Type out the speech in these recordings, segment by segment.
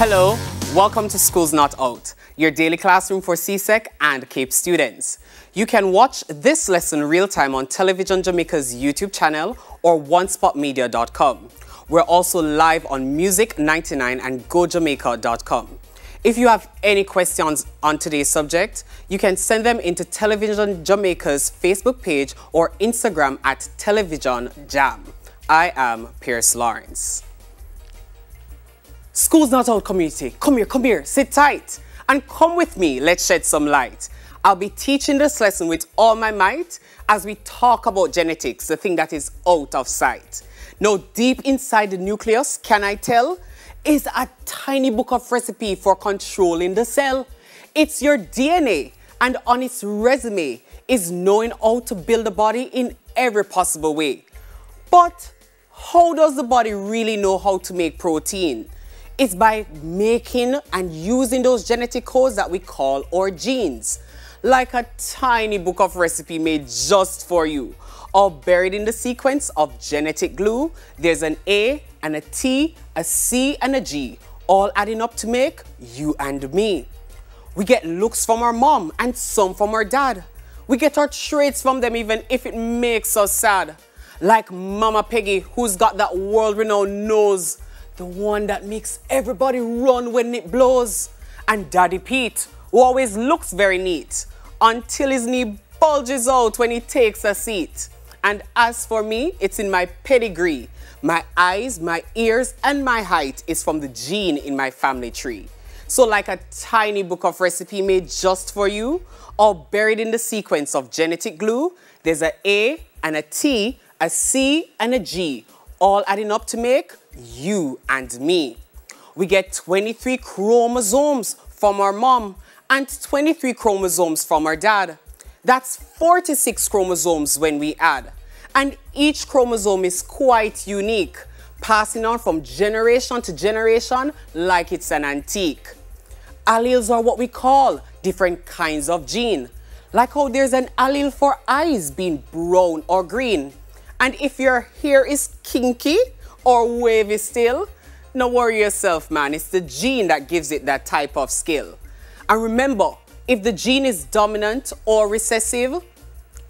Hello, welcome to Schools Not Out, your daily classroom for CSEC and CAPE students. You can watch this lesson real-time on Television Jamaica's YouTube channel or onespotmedia.com. We're also live on Music 99 and GoJamaica.com. If you have any questions on today's subject, you can send them into Television Jamaica's Facebook page or Instagram at Television Jam. I am Pierce Lawrence. Schools Not Out community, come here, sit tight. And come with me, let's shed some light. I'll be teaching this lesson with all my might as we talk about genetics, the thing that is out of sight. Now, deep inside the nucleus, can I tell, is a tiny book of recipe for controlling the cell. It's your DNA, and on its resume is knowing how to build the body in every possible way. But how does the body really know how to make protein? It's by making and using those genetic codes that we call our genes. Like a tiny book of recipe made just for you. All buried in the sequence of genetic glue, there's an A and a T, a C and a G, all adding up to make you and me. We get looks from our mom and some from our dad. We get our traits from them even if it makes us sad. Like Mama Peggy, who's got that world-renowned nose. The one that makes everybody run when it blows. And Daddy Pete, who always looks very neat, until his knee bulges out when he takes a seat. And as for me, it's in my pedigree. My eyes, my ears, and my height is from the gene in my family tree. So like a tiny book of recipe made just for you, all buried in the sequence of genetic glue, there's an A and a T, a C and a G, all adding up to make you and me. We get 23 chromosomes from our mom and 23 chromosomes from our dad. That's 46 chromosomes when we add. And each chromosome is quite unique, passing on from generation to generation like it's an antique. Alleles are what we call different kinds of gene. Like how there's an allele for eyes being brown or green. And if your hair is kinky or wavy still, no worry yourself, man. It's the gene that gives it that type of skill. And remember, if the gene is dominant or recessive,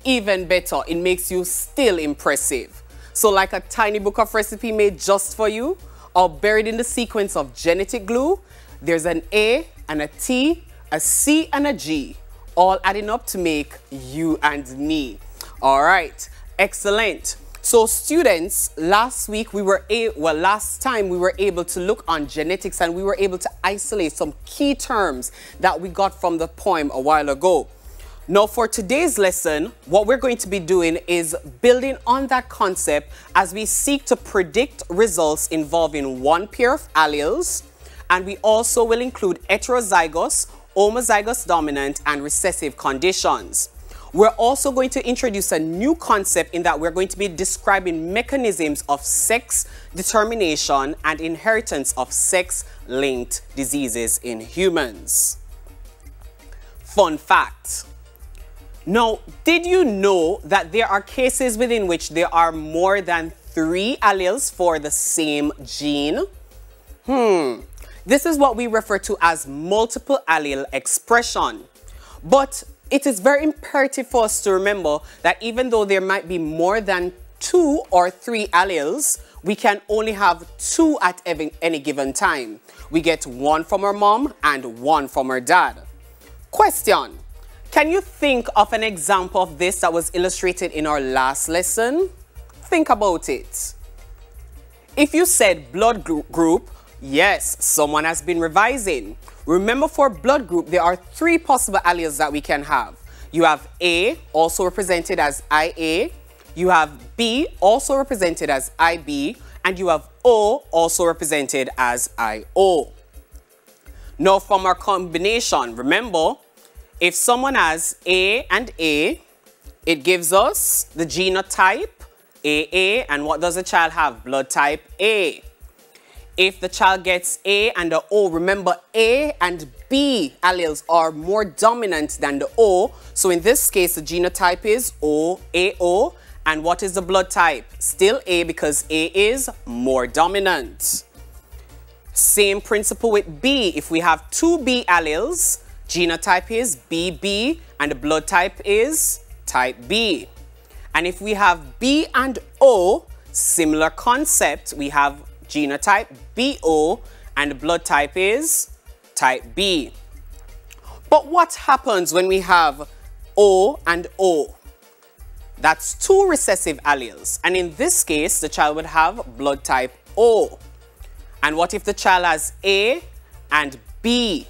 even better, it makes you still impressive. So like a tiny book of recipe made just for you, or buried in the sequence of genetic glue, there's an A and a T, a C and a G, all adding up to make you and me. All right. Excellent. So students, last time we were able to look on genetics and we were able to isolate some key terms that we got from the poem a while ago. Now for today's lesson, what we're going to be doing is building on that concept as we seek to predict results involving one pair of alleles, and we also will include heterozygous, homozygous dominant, and recessive conditions. We're also going to introduce a new concept in that we're going to be describing mechanisms of sex determination and inheritance of sex-linked diseases in humans. Fun fact. Now, did you know that there are cases within which there are more than 3 alleles for the same gene? This is what we refer to as multiple allele expression. But it is very imperative for us to remember that even though there might be more than 2 or 3 alleles, we can only have 2 at any given time. We get 1 from our mom and 1 from our dad. Question: can you think of an example of this that was illustrated in our last lesson? Think about it. If you said blood group, yes, someone has been revising. Remember, for blood group, there are 3 possible alleles that we can have. You have A, also represented as IA. You have B, also represented as IB. And you have O, also represented as IO. Now, from our combination, remember, if someone has A and A, it gives us the genotype AA. And what does the child have? Blood type A. If the child gets A and the O, remember A and B alleles are more dominant than the O. So in this case, the genotype is OAO. And what is the blood type? Still A, because A is more dominant. Same principle with B. If we have two B alleles, genotype is BB and the blood type is type B. And if we have B and O, similar concept, we have genotype BO and the blood type is type B. But what happens when we have O and O? That's two recessive alleles, and in this case the child would have blood type O. And what if the child has A and B?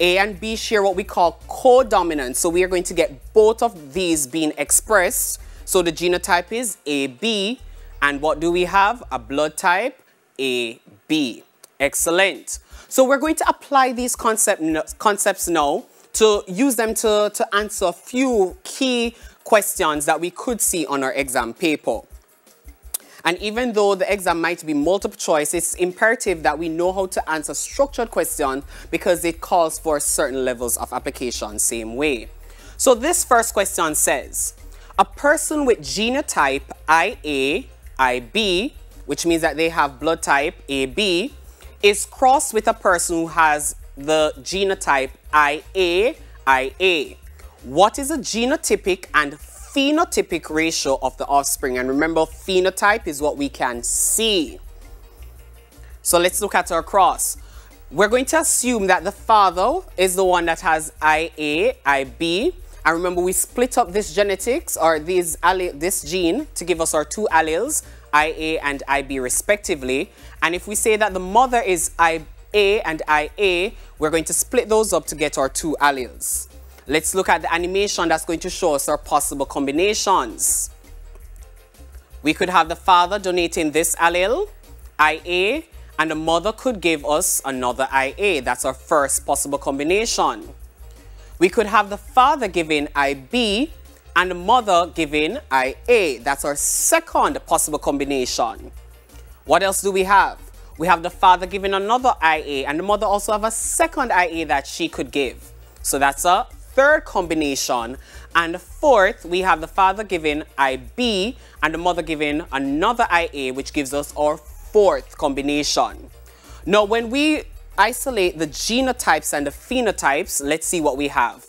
A and B share what we call codominance, so we are going to get both of these being expressed. So the genotype is AB, and what do we have? A blood type AB. Excellent. So we're going to apply these concepts now to use them to answer a few key questions that we could see on our exam paper. And even though the exam might be multiple choice, it's imperative that we know how to answer structured questions because it calls for certain levels of application same way. So this first question says, a person with genotype IA, IB, which means that they have blood type AB, is crossed with a person who has the genotype IA, IA. What is the genotypic and phenotypic ratio of the offspring? And remember, phenotype is what we can see. So let's look at our cross. We're going to assume that the father is the one that has IA, IB. And remember, we split up this genetics or this gene to give us our two alleles, IA and IB respectively. And if we say that the mother is IA and IA, we're going to split those up to get our two alleles. Let's look at the animation that's going to show us our possible combinations. We could have the father donating this allele, IA, and the mother could give us another IA. That's our first possible combination. We could have the father giving IB and the mother giving IA. That's our second possible combination. What else do we have? We have the father giving another IA and the mother also have a second IA that she could give. So that's a third combination. And fourth, we have the father giving IB and the mother giving another IA, which gives us our fourth combination. Now, when we isolate the genotypes and the phenotypes, let's see what we have.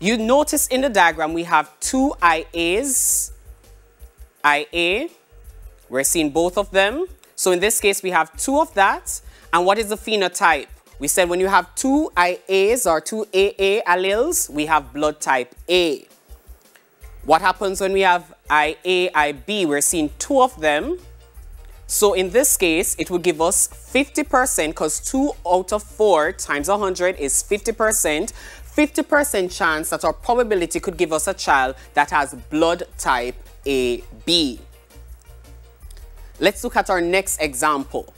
You notice in the diagram we have two IAs, IA, we're seeing both of them. So in this case, we have two of that. And what is the phenotype? We said when you have two IAs or two AA alleles, we have blood type A. What happens when we have IA, IB? We're seeing two of them. So in this case, it will give us 50% because 2 out of 4 times 100 is 50%. 50% chance that our probability could give us a child that has blood type AB. Let's look at our next example.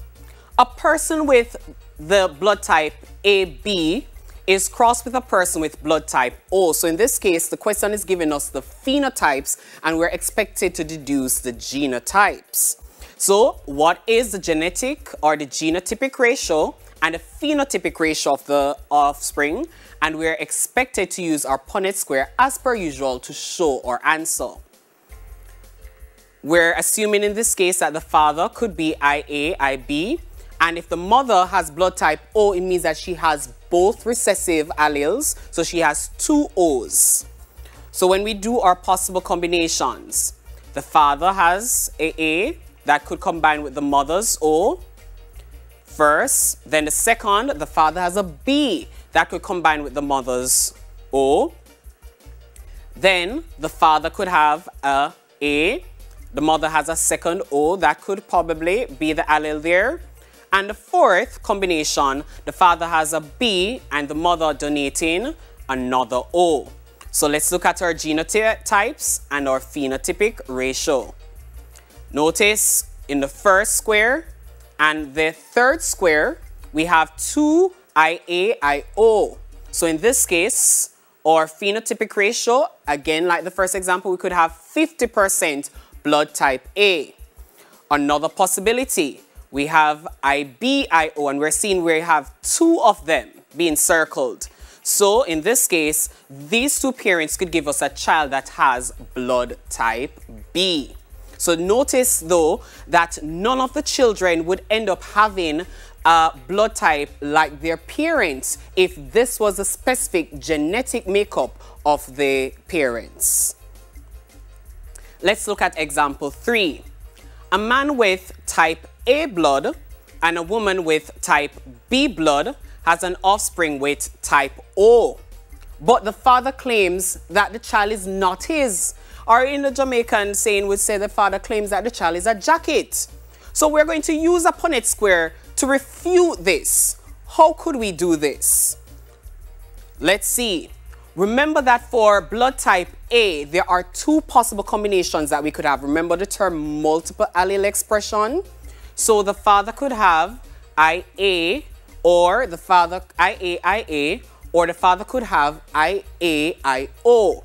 A person with the blood type AB is crossed with a person with blood type O. So in this case, the question is giving us the phenotypes and we're expected to deduce the genotypes. So what is the genetic or the genotypic ratio and the phenotypic ratio of the offspring? And we're expected to use our Punnett square as per usual to show our answer. We're assuming in this case that the father could be IA, IB. And if the mother has blood type O, it means that she has both recessive alleles. So she has two O's. So when we do our possible combinations, the father has AA that could combine with the mother's O first. Then the second, the father has a B that could combine with the mother's O. Then the father could have a A. The mother has a second O that could probably be the allele there. And the fourth combination, the father has a B and the mother donating another O. So let's look at our genotypes and our phenotypic ratio. Notice in the first square and the third square, we have two IA, IO. So in this case, our phenotypic ratio, again, like the first example, we could have 50% blood type A. Another possibility, we have IBIO, and we're seeing we have two of them being circled. So in this case, these two parents could give us a child that has blood type B. So notice though that none of the children would end up having blood type like their parents if this was a specific genetic makeup of the parents. Let's look at example 3. A man with type A blood and a woman with type B blood has an offspring with type O, but the father claims that the child is not his, or in the Jamaican saying would say the father claims that the child is a jacket. So we're going to use a Punnett square to refute this. How could we do this? Let's see. Remember that for blood type A, there are 2 possible combinations that we could have. Remember the term multiple allele expression? So the father could have IA, or the father IAIA, or the father could have IAIO.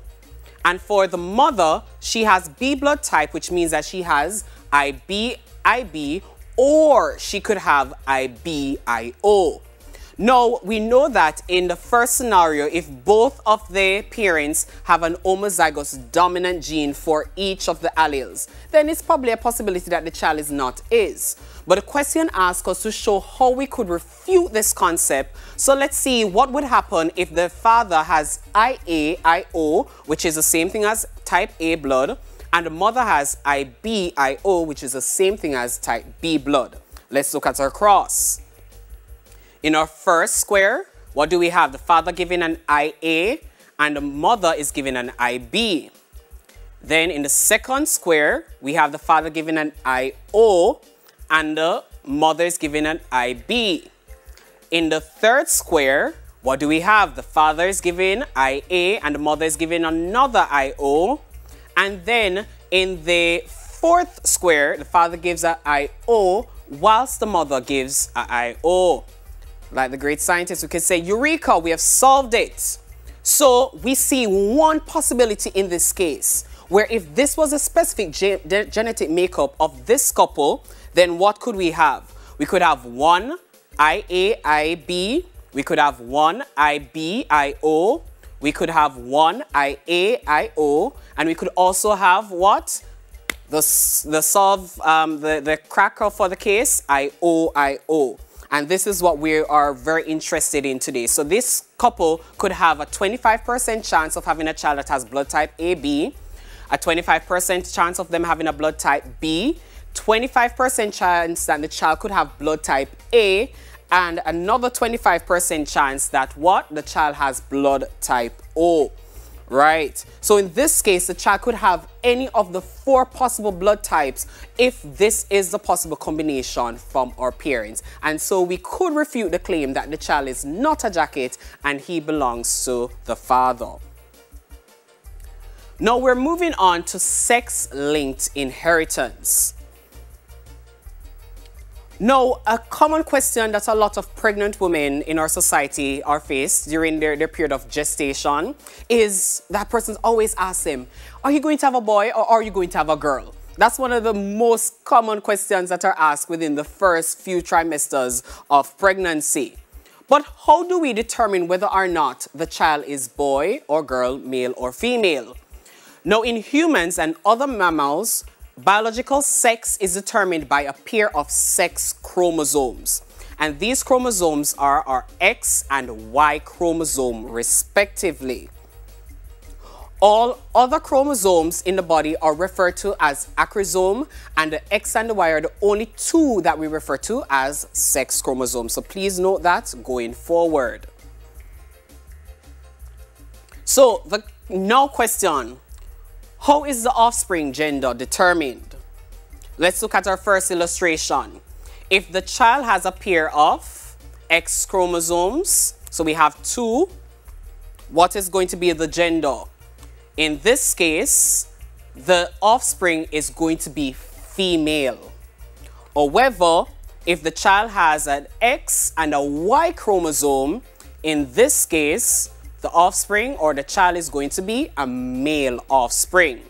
And for the mother, she has B blood type, which means that she has IBIB, or she could have IBIO. Now, we know that in the first scenario, if both of the parents have an homozygous dominant gene for each of the alleles, then it's probably a possibility that the child is not his. But the question asks us to show how we could refute this concept. So let's see what would happen if the father has IAIO, which is the same thing as type A blood, and the mother has IBIO, which is the same thing as type B blood. Let's look at our cross. In our first square, what do we have? The father giving an IA and the mother is giving an IB. Then in the second square, we have the father giving an IO and the mother is giving an IB. In the third square, what do we have? The father is giving IA and the mother is giving another IO. And then in the fourth square, the father gives an IO whilst the mother gives an IO. Like the great scientist, we can say, Eureka, we have solved it. So we see one possibility in this case, where if this was a specific genetic makeup of this couple, then what could we have? We could have one IAIB, we could have one IBIO, we could have one IAIO, and we could also have what? The cracker for the case, IOIO. And this is what we are very interested in today. So this couple could have a 25% chance of having a child that has blood type AB, a 25% chance of them having a blood type B, 25% chance that the child could have blood type A, and another 25% chance that what? The child has blood type O. Right. So in this case, the child could have any of the 4 possible blood types if this is the possible combination from our parents. And so we could refute the claim that the child is not a jacket and he belongs to the father. Now we're moving on to sex-linked inheritance. Now, a common question that a lot of pregnant women in our society are faced during their period of gestation is that person always asks them, are you going to have a boy or are you going to have a girl? That's one of the most common questions that are asked within the first few trimesters of pregnancy. But how do we determine whether or not the child is boy or girl, male or female? Now, in humans and other mammals, biological sex is determined by a pair of sex chromosomes, and these chromosomes are our X and Y chromosome respectively. All other chromosomes in the body are referred to as acrosome, and the X and the Y are the only 2 that we refer to as sex chromosomes, so please note that going forward. So the now question: how is the offspring gender determined? Let's look at our first illustration. If the child has a pair of X chromosomes, so we have 2, what is going to be the gender? In this case, the offspring is going to be female. However, if the child has an X and a Y chromosome, in this case, the offspring or the child is going to be a male offspring.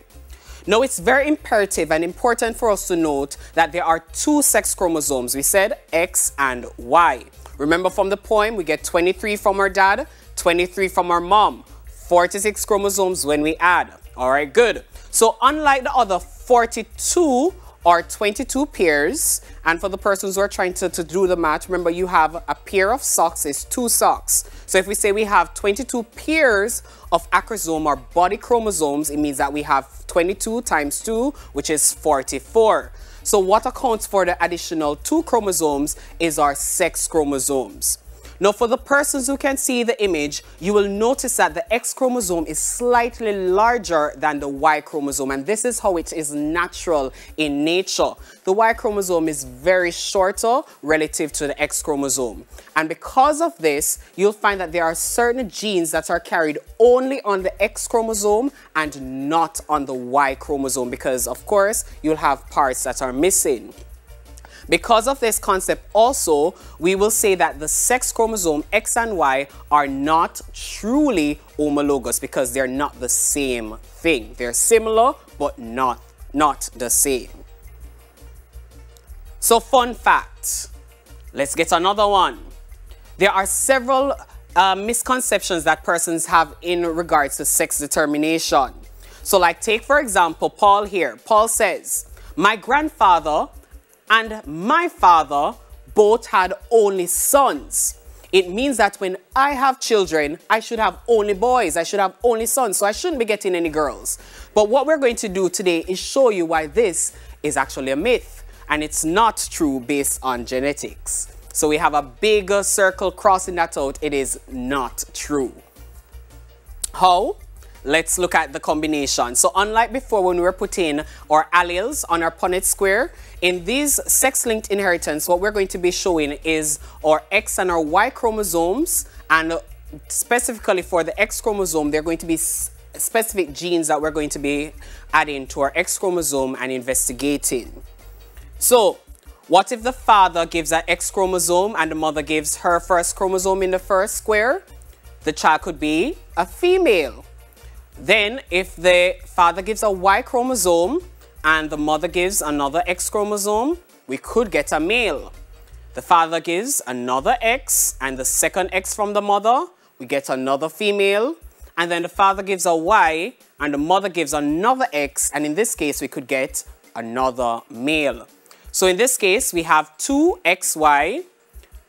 Now, it's very imperative and important for us to note that there are 2 sex chromosomes. We said X and Y. Remember from the poem, we get 23 from our dad, 23 from our mom, 46 chromosomes when we add. All right, good. So unlike the other 42 are 22 pairs. And for the persons who are trying to do the math, remember you have a pair of socks is 2 socks. So if we say we have 22 pairs of acrosome or body chromosomes, it means that we have 22 times 2, which is 44. So what accounts for the additional 2 chromosomes is our sex chromosomes. Now for the persons who can see the image, you will notice that the X chromosome is slightly larger than the Y chromosome, and this is how it is natural in nature. The Y chromosome is very shorter relative to the X chromosome. And because of this, you'll find that there are certain genes that are carried only on the X chromosome and not on the Y chromosome, because of course you'll have parts that are missing. Because of this concept also, we will say that the sex chromosome X and Y are not truly homologous because they're not the same thing. They're similar, but not the same. So fun fact, let's get another one. There are several misconceptions that persons have in regards to sex determination. So like take for example, Paul here. Paul says, my grandfather and my father both had only sons. It means that when I have children, I should have only boys, I should have only sons, so I shouldn't be getting any girls. But what we're going to do today is show you why this is actually a myth, and it's not true based on genetics. So we have a bigger circle crossing that out. It is not true. How? Let's look at the combination. So unlike before when we were putting our alleles on our Punnett square, in these sex-linked inheritance, what we're going to be showing is our X and our Y chromosomes, and specifically for the X chromosome, they're going to be specific genes that we're going to be adding to our X chromosome and investigating. So what if the father gives an X chromosome and the mother gives her first chromosome in the first square? The child could be a female. Then if the father gives a Y chromosome and the mother gives another X chromosome, we could get a male. The father gives another X and the second X from the mother, we get another female. And then the father gives a Y and the mother gives another X, and in this case we could get another male. So in this case we have 2XY,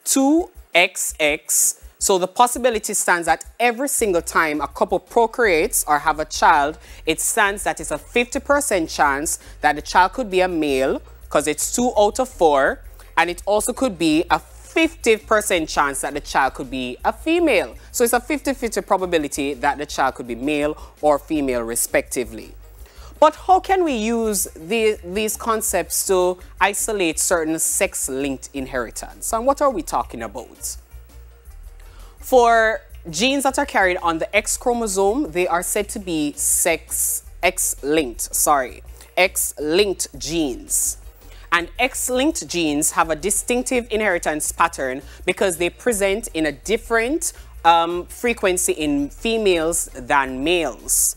2XX. So the possibility stands that every single time a couple procreates or have a child, it stands that it's a 50% chance that the child could be a male, because it's 2 out of 4, and it also could be a 50% chance that the child could be a female. So it's a 50-50 probability that the child could be male or female respectively. But how can we use these concepts to isolate certain sex-linked inheritance? And what are we talking about? For genes that are carried on the X chromosome, they are said to be X-linked genes. And X-linked genes have a distinctive inheritance pattern because they present in a different frequency in females than males.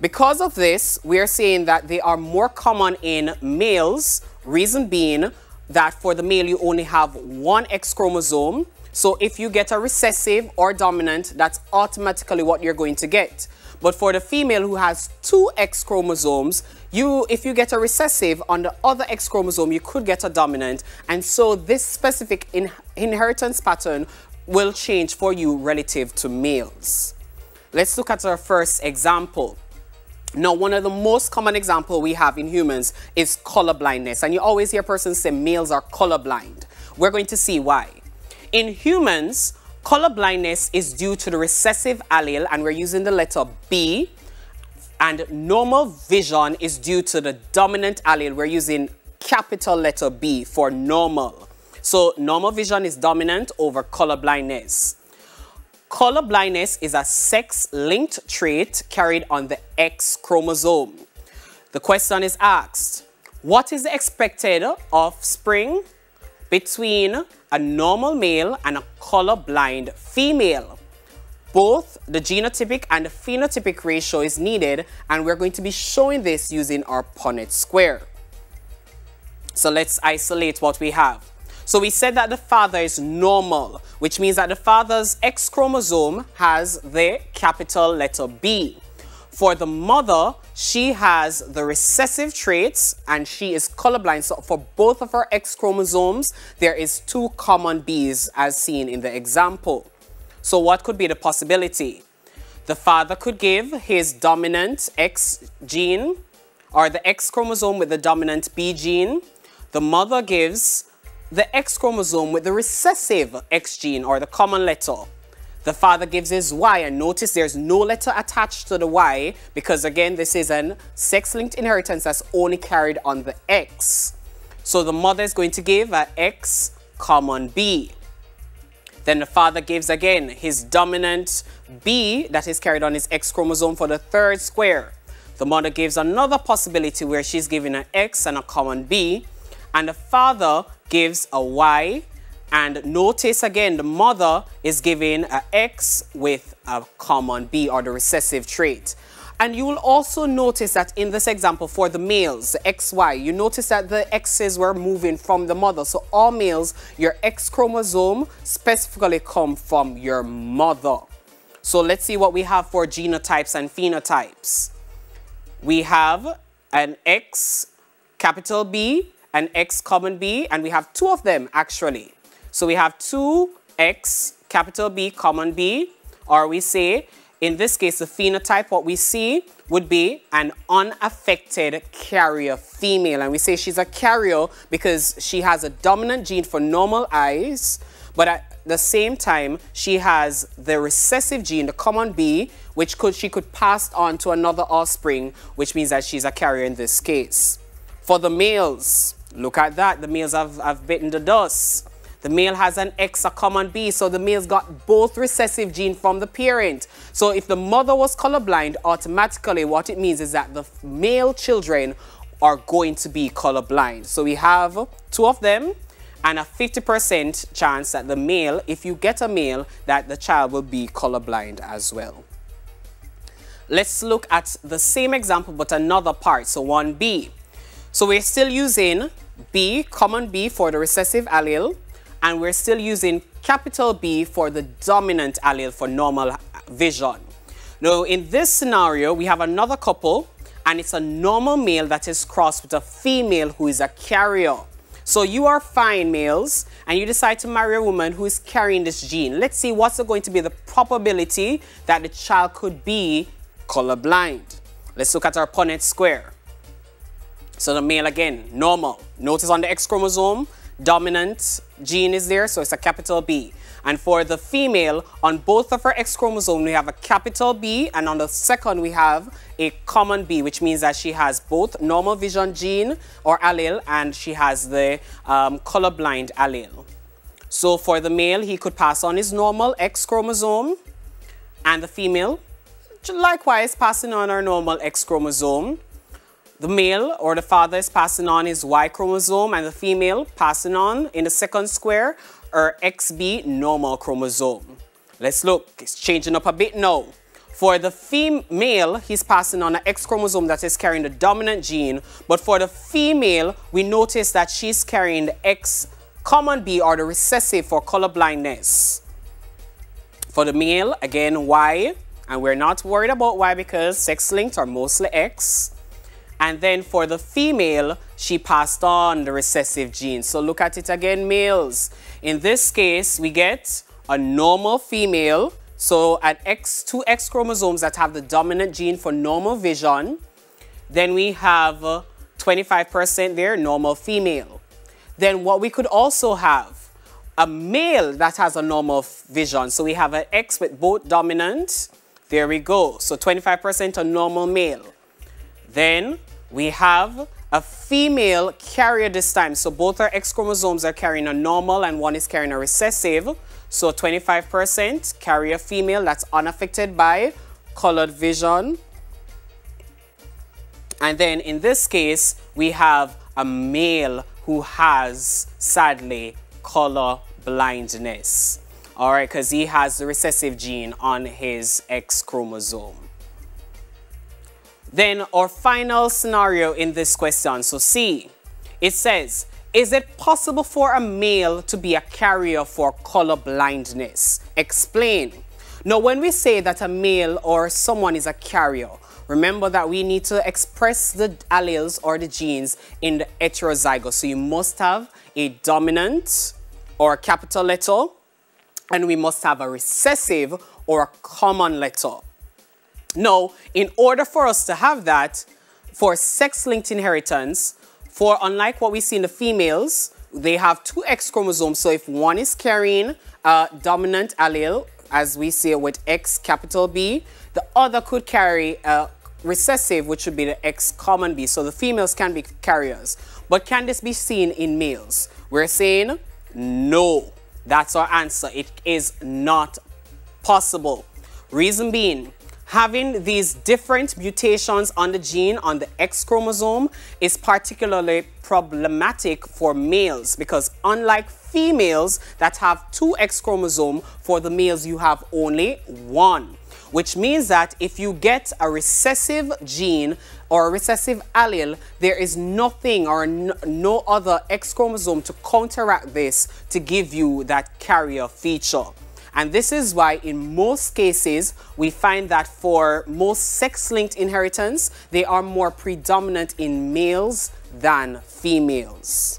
Because of this, we are saying that they are more common in males, reason being that for the male you only have 1 X chromosome. So if you get a recessive or dominant, that's automatically what you're going to get. But for the female who has 2 X chromosomes, if you get a recessive on the other X chromosome, you could get a dominant. And so this specific inheritance pattern will change for you relative to males. Let's look at our first example. Now, one of the most common examples we have in humans is colorblindness. And you always hear persons say males are colorblind. We're going to see why. In humans, colorblindness is due to the recessive allele, and we're using the letter B, and normal vision is due to the dominant allele. We're using capital letter B for normal. So normal vision is dominant over colorblindness. Colorblindness is a sex-linked trait carried on the X chromosome. The question is asked, what is the expected offspring between a normal male and a colorblind female? Both the genotypic and the phenotypic ratio is needed, and we're going to be showing this using our Punnett square. So let's isolate what we have. So we said that the father is normal, which means that the father's X chromosome has the capital letter B. For the mother, she has the recessive traits and she is colorblind. So for both of her X chromosomes, there is 2 common Bs as seen in the example. So what could be the possibility? The father could give his dominant X gene or the X chromosome with the dominant B gene. The mother gives the X chromosome with the recessive X gene or the common letter. The father gives his Y, and notice there's no letter attached to the Y because again, this is an sex-linked inheritance that's only carried on the X. So the mother is going to give an X common B. Then the father gives again his dominant B that is carried on his X chromosome for the 3rd square. The mother gives another possibility where she's giving an X and a common B, and the father gives a Y. And notice again, the mother is giving an X with a common B or the recessive trait. And you will also notice that in this example for the males, the XY, you notice that the X's were moving from the mother. So all males, your X chromosome specifically come from your mother. So let's see what we have for genotypes and phenotypes. We have an X capital B, an X common B, and we have 2 of them actually. So we have 2X capital B common B, or we say, in this case, the phenotype, what we see would be an unaffected carrier female. And we say she's a carrier because she has a dominant gene for normal eyes, but at the same time, she has the recessive gene, the common B, which she could pass on to another offspring, which means that she's a carrier in this case. For the males, look at that. The males have bitten the dust. The male has an X, a common B, so the male's got both recessive genes from the parent. So if the mother was colorblind, automatically what it means is that the male children are going to be colorblind. So we have 2 of them and a 50% chance that the male, if you get a male, that the child will be colorblind as well. Let's look at the same example but another part, so 1B. So we're still using B, common B for the recessive allele, and we're still using capital B for the dominant allele for normal vision. Now, in this scenario, we have another couple, and it's a normal male that is crossed with a female who is a carrier. So you are fine males, and you decide to marry a woman who is carrying this gene. Let's see what's going to be the probability that the child could be colorblind. Let's look at our Punnett square. So the male again, normal. Notice on the X chromosome, dominant gene is there, so it's a capital B. And for the female, on both of her X chromosomes, we have a capital B, and on the 2nd, we have a common B, which means that she has both normal vision gene or allele, and she has the colorblind allele. So for the male, he could pass on his normal X chromosome, and the female, likewise, passing on her normal X chromosome. The male or the father is passing on his Y chromosome and the female passing on in the 2nd square her XB normal chromosome. Let's look, it's changing up a bit now. For the female, he's passing on an X chromosome that is carrying the dominant gene, but for the female, we notice that she's carrying the X common B or the recessive for colorblindness. For the male, again, Y, and we're not worried about Y because sex-linked are mostly X. And then for the female, she passed on the recessive gene. So look at it again, males. In this case, we get a normal female, so an X, 2X chromosomes that have the dominant gene for normal vision. Then we have 25% there, normal female. Then what we could also have, a male that has a normal vision. So we have an X with both dominant. There we go. So 25% a normal male. Then we have a female carrier this time. So both our X chromosomes are carrying a normal and one is carrying a recessive. So 25% carrier female that's unaffected by colored vision. And then in this case, we have a male who has, sadly, color blindness. All right, because he has the recessive gene on his X chromosome. Then our final scenario in this question, so C, it says, is it possible for a male to be a carrier for color blindness? Explain. Now, when we say that a male or someone is a carrier, Remember that we need to express the alleles or the genes in the heterozygous. So you must have a dominant or a capital letter, and we must have a recessive or a common letter. Now, in order for us to have that, for sex-linked inheritance, for unlike what we see in the females, they have two X chromosomes. So if one is carrying a dominant allele, as we see it with X capital B, the other could carry a recessive, which would be the X common B. So the females can be carriers. But can this be seen in males? We're saying no. That's our answer. It is not possible. Reason being, having these different mutations on the gene on the X chromosome is particularly problematic for males, because unlike females that have two X chromosomes, for the males you have only one, which means that if you get a recessive gene or a recessive allele, there is nothing or no other X chromosome to counteract this to give you that carrier feature. And this is why in most cases, we find that for most sex-linked inheritance, they are more predominant in males than females.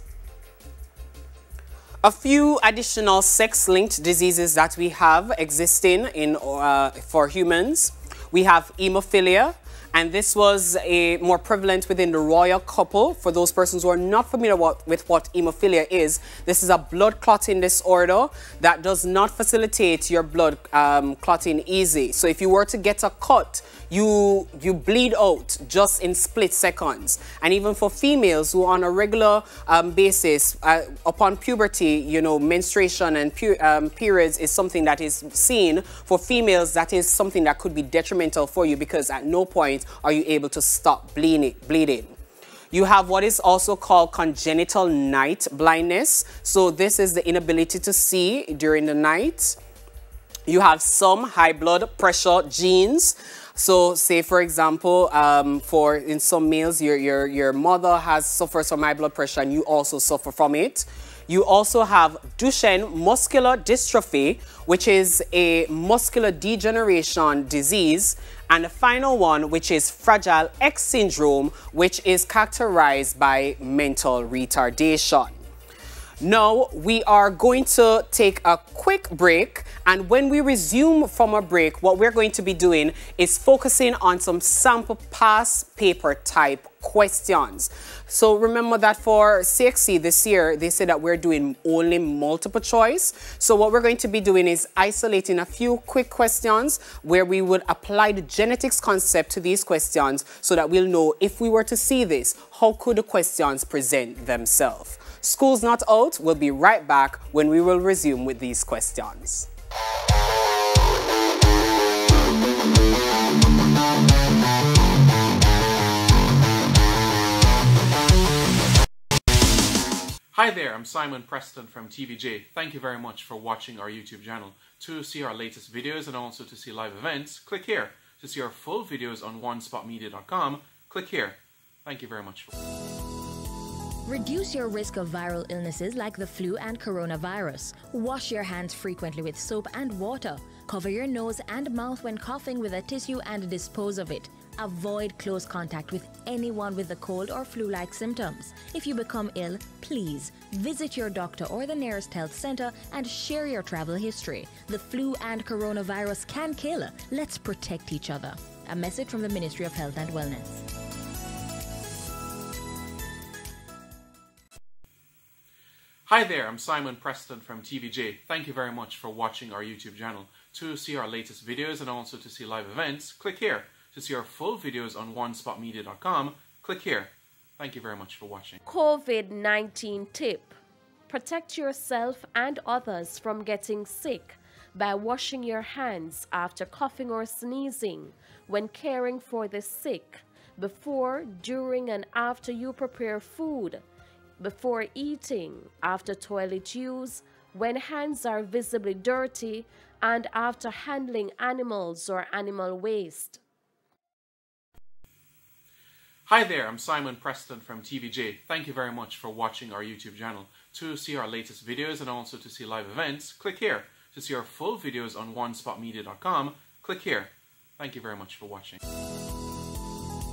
A few additional sex-linked diseases that we have existing in, for humans. We have hemophilia, and this was more prevalent within the royal couple. For those persons who are not familiar with what hemophilia is, this is a blood clotting disorder that does not facilitate your blood clotting easy. So if you were to get a cut, you bleed out just in split seconds. And even for females who on a regular basis, upon puberty, you know, menstruation and periods is something that is seen. For females, that is something that could be detrimental for you, because at no point are you able to stop bleeding. You have what is also called congenital night blindness. So this is the inability to see during the night. You have some high blood pressure genes. So say, for example, for in some males, your mother suffers from high blood pressure and you also suffer from it. You also have Duchenne muscular dystrophy, which is a muscular degeneration disease. And the final one, which is Fragile X syndrome, which is characterized by mental retardation. Now, we are going to take a quick break, and when we resume from a break, what we're going to be doing is focusing on some sample past paper type questions. So remember that for CXC this year, they said that we're doing only multiple choice. So what we're going to be doing is isolating a few quick questions where we would apply the genetics concept to these questions, so that we'll know, if we were to see this, how could the questions present themselves. Schools Not Out will be right back when we will resume with these questions. Hi there, I'm Simon Preston from TVJ. Thank you very much for watching our YouTube channel. To see our latest videos and also to see live events, click here. To see our full videos on onespotmedia.com, click here. Thank you very much. Reduce your risk of viral illnesses like the flu and coronavirus. Wash your hands frequently with soap and water. Cover your nose and mouth when coughing with a tissue and dispose of it. Avoid close contact with anyone with a cold or flu-like symptoms. If you become ill, please visit your doctor or the nearest health center and share your travel history. The flu and coronavirus can kill. Let's protect each other. A message from the Ministry of Health and Wellness. Hi there, I'm Simon Preston from TVJ. Thank you very much for watching our YouTube channel. To see our latest videos and also to see live events, click here. To see our full videos on onespotmedia.com, click here. Thank you very much for watching. COVID-19 tip. Protect yourself and others from getting sick by washing your hands after coughing or sneezing when caring for the sick, before, during, and after you prepare food, before eating, after toilet use, when hands are visibly dirty, and after handling animals or animal waste. Hi there, I'm Simon Preston from TVJ. Thank you very much for watching our YouTube channel. To see our latest videos and also to see live events, click here. To see our full videos on onespotmedia.com, click here. Thank you very much for watching.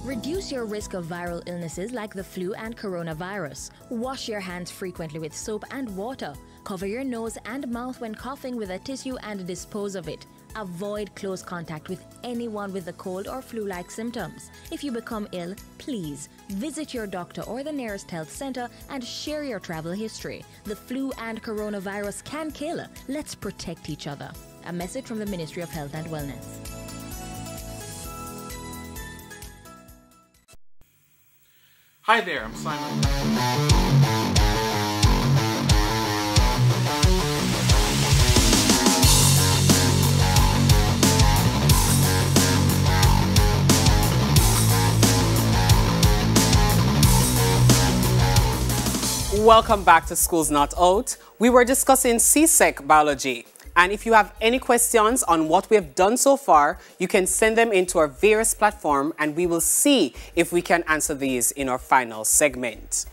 Reduce your risk of viral illnesses like the flu and coronavirus. Wash your hands frequently with soap and water. Cover your nose and mouth when coughing with a tissue and dispose of it. Avoid close contact with anyone with a cold or flu-like symptoms. If you become ill, please visit your doctor or the nearest health center and share your travel history. The flu and coronavirus can kill. Let's protect each other. A message from the Ministry of Health and Wellness. Hi there, I'm Simon. Welcome back to Schools Not Out. We were discussing CSEC biology. And if you have any questions on what we have done so far, you can send them into our various platform and we will see if we can answer these in our final segment.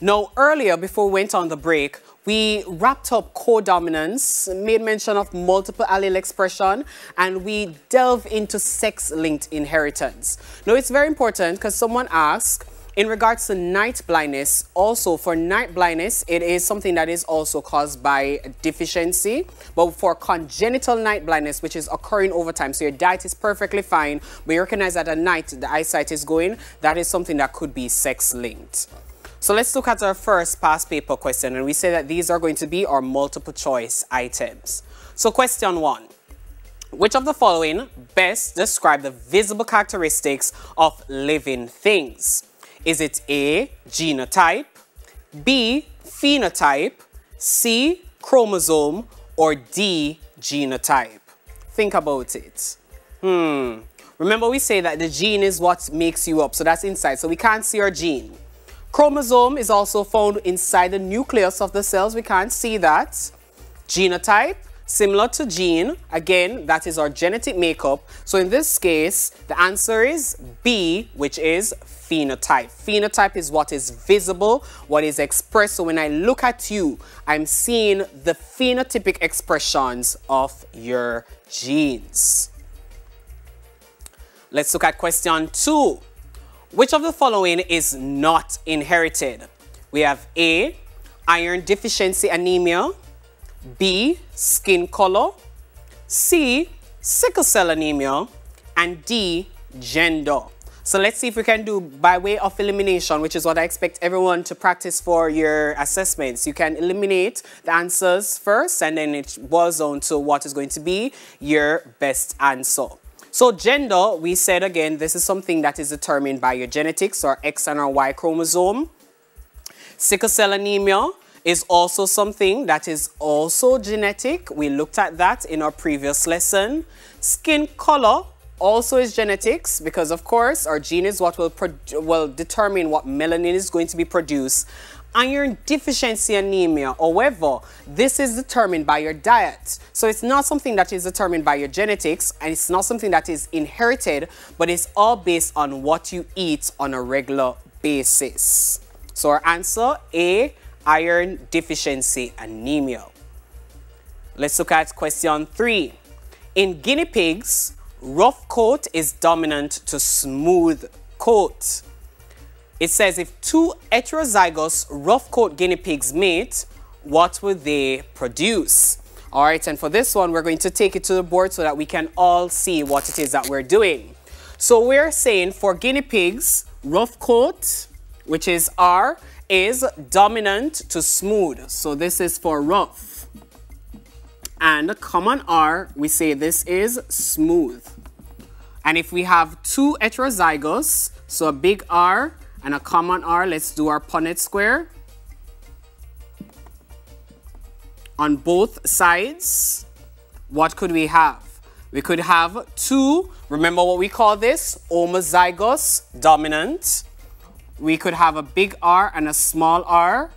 Now, earlier, before we went on the break, we wrapped up codominance, made mention of multiple allele expression, and we delve into sex-linked inheritance. Now, it's very important because someone asked, in regards to night blindness, also for night blindness, it is something that is also caused by deficiency. But for congenital night blindness, which is occurring over time, so your diet is perfectly fine, but you recognize that at night the eyesight is going, that is something that could be sex-linked. So let's look at our first past paper question, and we say that these are going to be our multiple choice items. So question one. Which of the following best describe the visible characteristics of living things? Is it A, genotype, B, phenotype, C, chromosome, or D, genotype? Think about it. Remember we say that the gene is what makes you up, so that's inside, so we can't see our gene. Chromosome is also found inside the nucleus of the cells, we can't see that. Genotype, similar to gene, again, that is our genetic makeup. So in this case, the answer is B, which is phenotype. Phenotype is what is visible, what is expressed. So when I look at you, I'm seeing the phenotypic expressions of your genes. Let's look at question two. Which of the following is not inherited? We have A, iron deficiency anemia, B, skin color, C, sickle cell anemia, and D, gender. So let's see if we can do by way of elimination, which is what I expect everyone to practice for your assessments. You can eliminate the answers first, and then it boils down to what is going to be your best answer. So gender, we said again, this is something that is determined by your genetics, or X and our Y chromosome. Sickle cell anemia is also something that is also genetic. We looked at that in our previous lesson. Skin color also is genetics because, of course, our gene is what will determine what melanin is going to be produced. Iron deficiency anemia, however, this is determined by your diet. So it's not something that is determined by your genetics, and it's not something that is inherited, but it's all based on what you eat on a regular basis. So our answer, A, iron deficiency anemia. Let's look at question three. In guinea pigs, rough coat is dominant to smooth coat. It says if two heterozygous rough coat guinea pigs mate, what will they produce? All right, and for this one, we're going to take it to the board so that we can all see what it is that we're doing. So we're saying for guinea pigs, rough coat, which is R, is dominant to smooth. So this is for rough. And common R, we say this is smooth. And if we have two heterozygous, so a big R and a common R, let's do our Punnett square. On both sides, what could we have? We could have two, remember what we call this, homozygous dominant. We could have a big R and a small r.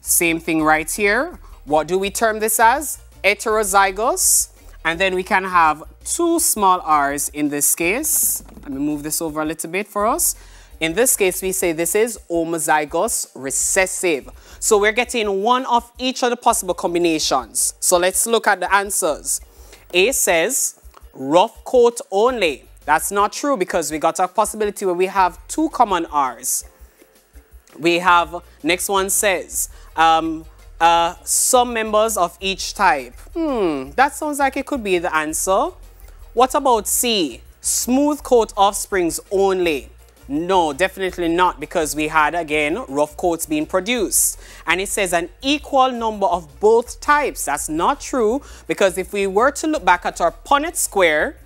Same thing right here. What do we term this as? Heterozygous. And then we can have two small r's in this case. Let me move this over a little bit for us. In this case, we say this is homozygous recessive. So we're getting one of each of the possible combinations. So let's look at the answers. A says rough coat only. That's not true, because we got a possibility where we have two common R's. We have, next one says, some members of each type. That sounds like it could be the answer. What about C? Smooth coat offsprings only. No, definitely not, because we had, again, rough coats being produced. And it says an equal number of both types. That's not true, because if we were to look back at our Punnett square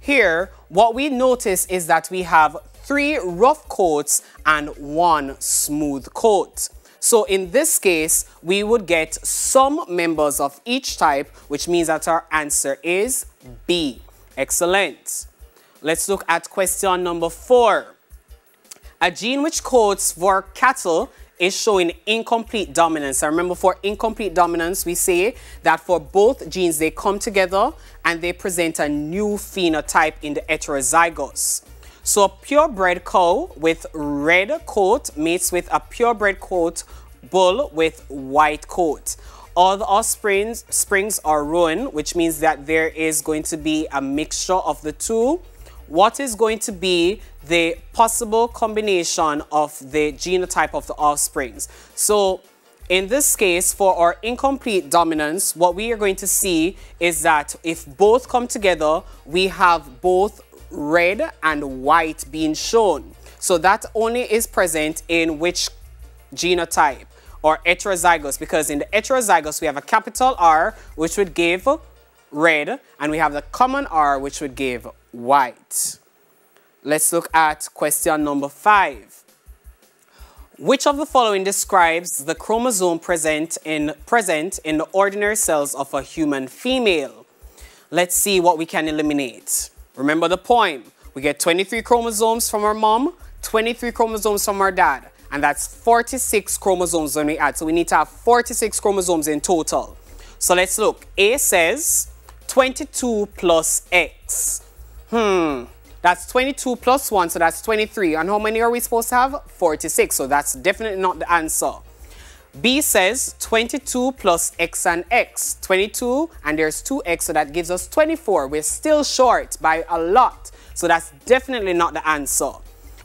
here, what we notice is that we have 3 rough coats and 1 smooth coat. So in this case, we would get some members of each type, which means that our answer is B. Excellent. Let's look at question number 4. A gene which codes for cattle is showing incomplete dominance. Now remember, for incomplete dominance, we say that for both genes, they come together and they present a new phenotype in the heterozygous. So a purebred cow with red coat mates with a purebred coat bull with white coat. All the offsprings are ruined, which means that there is going to be a mixture of the two. What is going to be the possible combination of the genotype of the offsprings? So in this case, for our incomplete dominance, what we are going to see is that if both come together, we have both red and white being shown. So that only is present in which genotype, or heterozygous, because in the heterozygous we have a capital R which would give red, and we have the common R which would give white. Let's look at question number 5. Which of the following describes the chromosome present in the ordinary cells of a human female? Let's see what we can eliminate. Remember the poem. We get 23 chromosomes from our mom, 23 chromosomes from our dad, and that's 46 chromosomes when we add. So we need to have 46 chromosomes in total. So let's look. A says 22 plus X. That's 22 plus 1, so that's 23. And how many are we supposed to have? 46. So that's definitely not the answer. B says 22 plus X and X, 22, and there's 2X, so that gives us 24. We're still short by a lot, so that's definitely not the answer.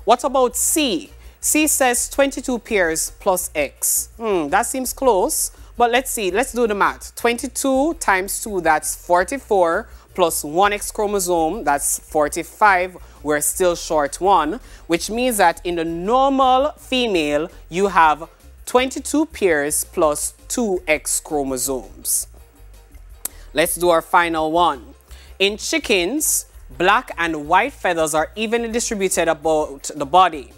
What about C? C says 22 pairs plus X. That seems close, but let's see. Let's do the math. 22 times 2, that's 44, plus 1 X chromosome, that's 45. We're still short 1, which means that in the normal female, you have 22 pairs plus 2 X chromosomes. Let's do our final one. In chickens, black and white feathers are evenly distributed about the body.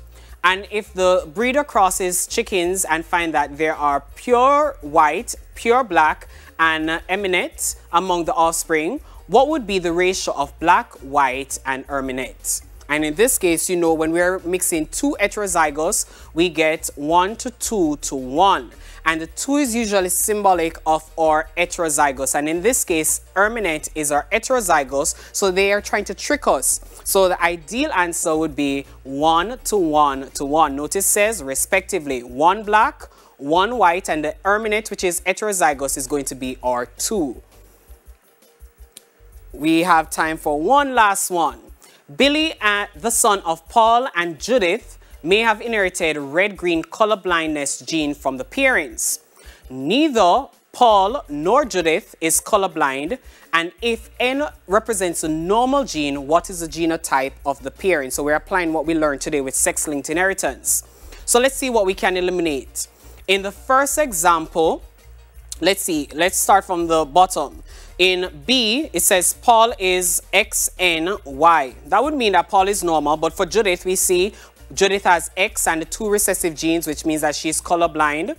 And if the breeder crosses chickens and finds that there are pure white, pure black, and erminate among the offspring, what would be the ratio of black, white, and erminate? And in this case, you know, when we're mixing 2 heterozygous, we get 1 to 2 to 1. And the 2 is usually symbolic of our heterozygous. And in this case, erminate is our heterozygous, so they are trying to trick us. So the ideal answer would be 1 to 1 to 1. Notice says, respectively, 1 black, 1 white, and the erminate, which is heterozygous, is going to be our 2. We have time for one last one. Billy, the son of Paul and Judith, may have inherited red-green color blindness gene from the parents. Neither Paul nor Judith is colorblind, and if N represents a normal gene, what is the genotype of the parent? So we're applying what we learned today with sex-linked inheritance. So let's see what we can eliminate. In the first example, let's see, let's start from the bottom. In B, it says Paul is XNY. That would mean that Paul is normal, but for Judith, we see Judith has X and the 2 recessive genes, which means that she's colorblind.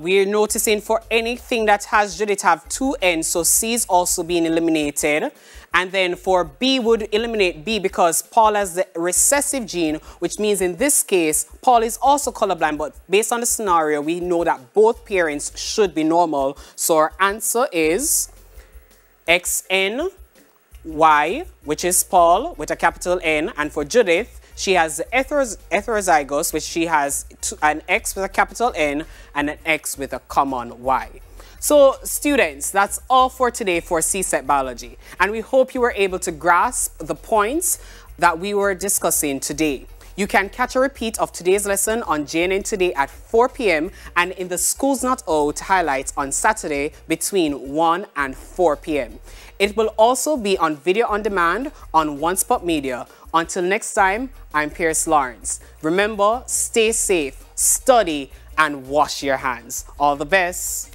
We're noticing for anything that has Judith have 2N, so C is also being eliminated. And then for B, would eliminate B because Paul has the recessive gene, which means in this case, Paul is also colorblind. But based on the scenario, we know that both parents should be normal. So our answer is XNY, which is Paul with a capital N, and for Judith, she has the heterozygous, which she has an X with a capital N and an X with a common Y. So students, that's all for today for CSEC Biology, and we hope you were able to grasp the points that we were discussing today. You can catch a repeat of today's lesson on JNN Today at 4 p.m. and in the Schools Not Out highlights on Saturday between 1 and 4 p.m. It will also be on Video On Demand on OneSpot Media. Until next time, I'm Pierce Lawrence. Remember, stay safe, study, and wash your hands. All the best.